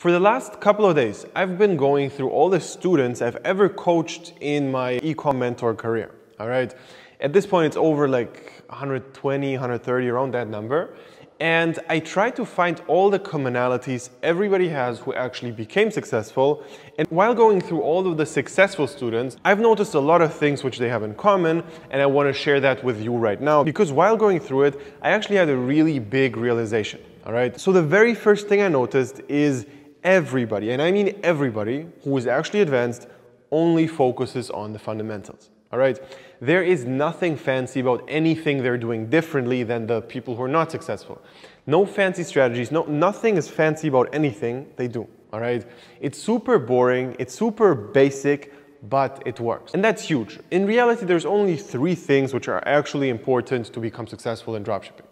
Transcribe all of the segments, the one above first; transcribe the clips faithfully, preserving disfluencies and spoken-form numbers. For the last couple of days, I've been going through all the students I've ever coached in my e-com mentor career, all right? At this point, it's over like one hundred twenty, one hundred thirty, around that number. And I try to find all the commonalities everybody has who actually became successful. And while going through all of the successful students, I've noticed a lot of things which they have in common, and I want to share that with you right now, because while going through it, I actually had a really big realization, all right? So the very first thing I noticed is everybody, and I mean everybody, who is actually advanced only focuses on the fundamentals, all right? There is nothing fancy about anything they're doing differently than the people who are not successful. No fancy strategies, no, nothing is fancy about anything they do, all right? It's super boring, it's super basic, but it works. And that's huge. In reality, there's only three things which are actually important to become successful in dropshipping.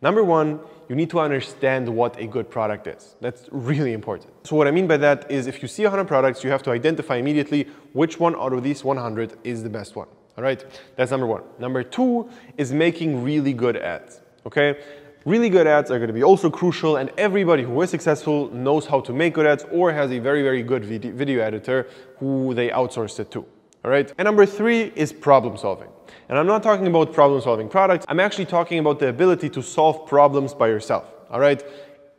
Number one, you need to understand what a good product is. That's really important. So what I mean by that is if you see one hundred products, you have to identify immediately which one out of these one hundred is the best one, all right? That's number one. Number two is making really good ads, okay? Really good ads are gonna be also crucial, and everybody who is successful knows how to make good ads or has a very, very good video editor who they outsourced it to. All right. And number three is problem solving. And I'm not talking about problem solving products. I'm actually talking about the ability to solve problems by yourself. All right.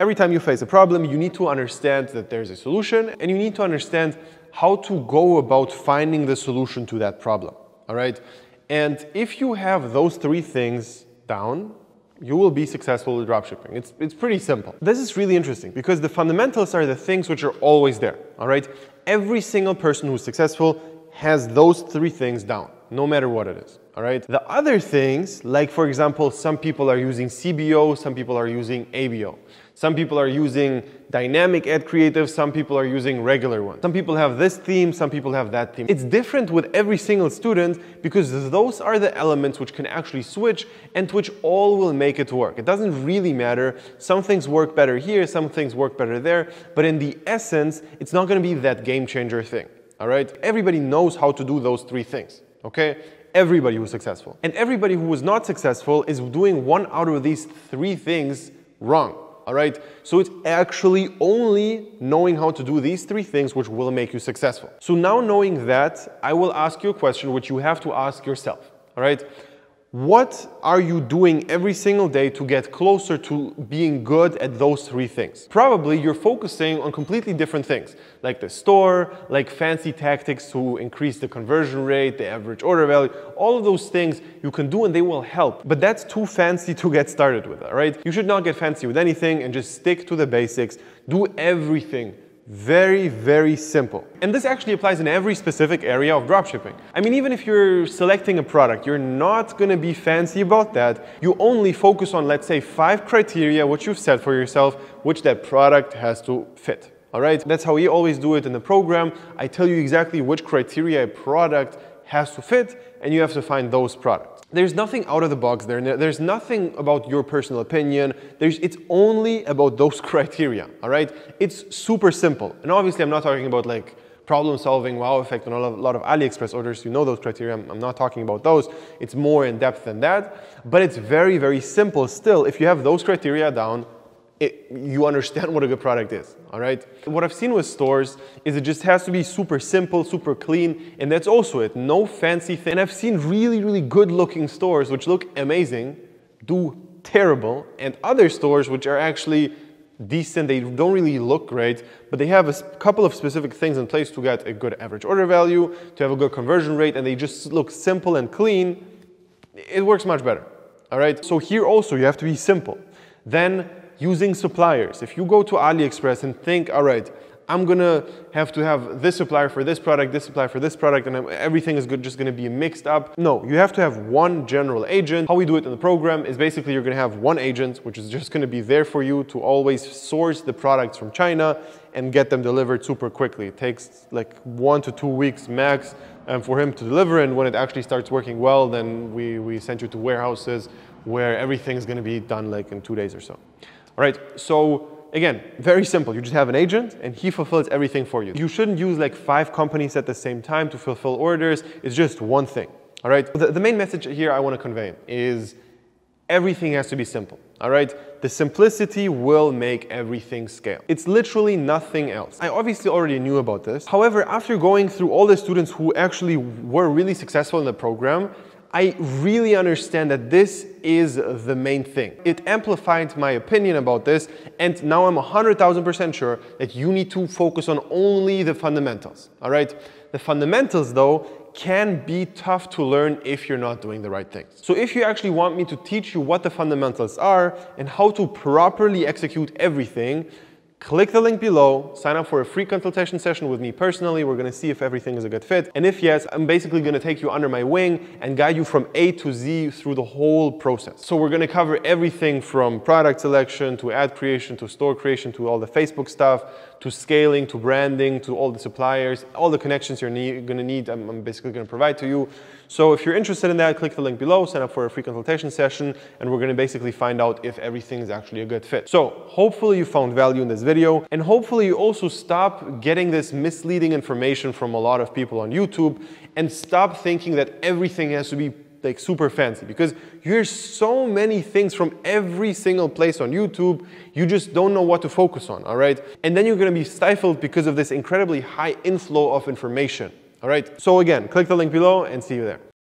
Every time you face a problem, you need to understand that there's a solution, and you need to understand how to go about finding the solution to that problem. All right. And if you have those three things down, you will be successful with dropshipping. It's, it's pretty simple. This is really interesting because the fundamentals are the things which are always there. All right. Every single person who's successful has those three things down, no matter what it is, all right? The other things, like for example, some people are using C B O, some people are using A B O, some people are using dynamic ad creative, some people are using regular ones. Some people have this theme, some people have that theme. It's different with every single student because those are the elements which can actually switch and which all will make it work. It doesn't really matter. Some things work better here, some things work better there, but in the essence, it's not gonna be that game changer thing. All right, everybody knows how to do those three things, okay? Everybody who's successful. And everybody who was not successful is doing one out of these three things wrong, all right? So it's actually only knowing how to do these three things which will make you successful. So now knowing that, I will ask you a question which you have to ask yourself, all right? What are you doing every single day to get closer to being good at those three things? Probably you're focusing on completely different things, like the store, like fancy tactics to increase the conversion rate, the average order value, all of those things you can do and they will help, but that's too fancy to get started with, all right? You should not get fancy with anything and just stick to the basics. Do everything very, very simple. And this actually applies in every specific area of dropshipping. I mean, even if you're selecting a product, you're not gonna be fancy about that. You only focus on, let's say, five criteria which you've set for yourself, which that product has to fit, all right? That's how we always do it in the program. I tell you exactly which criteria a product has to fit, and you have to find those products. There's nothing out of the box there. There's nothing about your personal opinion. There's, it's only about those criteria, all right? It's super simple. And obviously I'm not talking about like problem solving, wow effect on a lot of AliExpress orders. You know those criteria, I'm, I'm not talking about those. It's more in depth than that, but it's very, very simple still. If you have those criteria down, It, you understand what a good product is, all right? What I've seen with stores is it just has to be super simple, super clean, and that's also it, no fancy thing. And I've seen really, really good looking stores which look amazing, do terrible, and other stores which are actually decent, they don't really look great, but they have a couple of specific things in place to get a good average order value, to have a good conversion rate, and they just look simple and clean. It works much better, all right? So here also, you have to be simple. Then, using suppliers. If you go to AliExpress and think, all right, I'm gonna have to have this supplier for this product, this supplier for this product, and everything is good, just gonna be mixed up. No, you have to have one general agent. How we do it in the program is basically you're gonna have one agent, which is just gonna be there for you to always source the products from China and get them delivered super quickly. It takes like one to two weeks max um, for him to deliver, and when it actually starts working well, then we, we send you to warehouses where everything's gonna be done like in two days or so. All right, so again, very simple. You just have an agent and he fulfills everything for you. You shouldn't use like five companies at the same time to fulfill orders. It's just one thing, all right? The, the main message here I want to convey is everything has to be simple, all right? The simplicity will make everything scale. It's literally nothing else. I obviously already knew about this. However, after going through all the students who actually were really successful in the program, I really understand that this is the main thing. It amplified my opinion about this, and now I'm one hundred thousand percent sure that you need to focus on only the fundamentals, all right? The fundamentals, though, can be tough to learn if you're not doing the right things. So if you actually want me to teach you what the fundamentals are and how to properly execute everything, click the link below, sign up for a free consultation session with me personally. We're gonna see if everything is a good fit. And if yes, I'm basically gonna take you under my wing and guide you from A to Z through the whole process. So we're gonna cover everything from product selection to ad creation, to store creation, to all the Facebook stuff, to scaling, to branding, to all the suppliers, all the connections you're need, gonna need, I'm, I'm basically gonna provide to you. So if you're interested in that, click the link below, sign up for a free consultation session, and we're gonna basically find out if everything is actually a good fit. So hopefully you found value in this video. Video, and hopefully you also stop getting this misleading information from a lot of people on YouTube and stop thinking that everything has to be like super fancy, because you hear so many things from every single place on YouTube, you just don't know what to focus on, all right? And then you're gonna be stifled because of this incredibly high inflow of information, all right? So again, click the link below and see you there.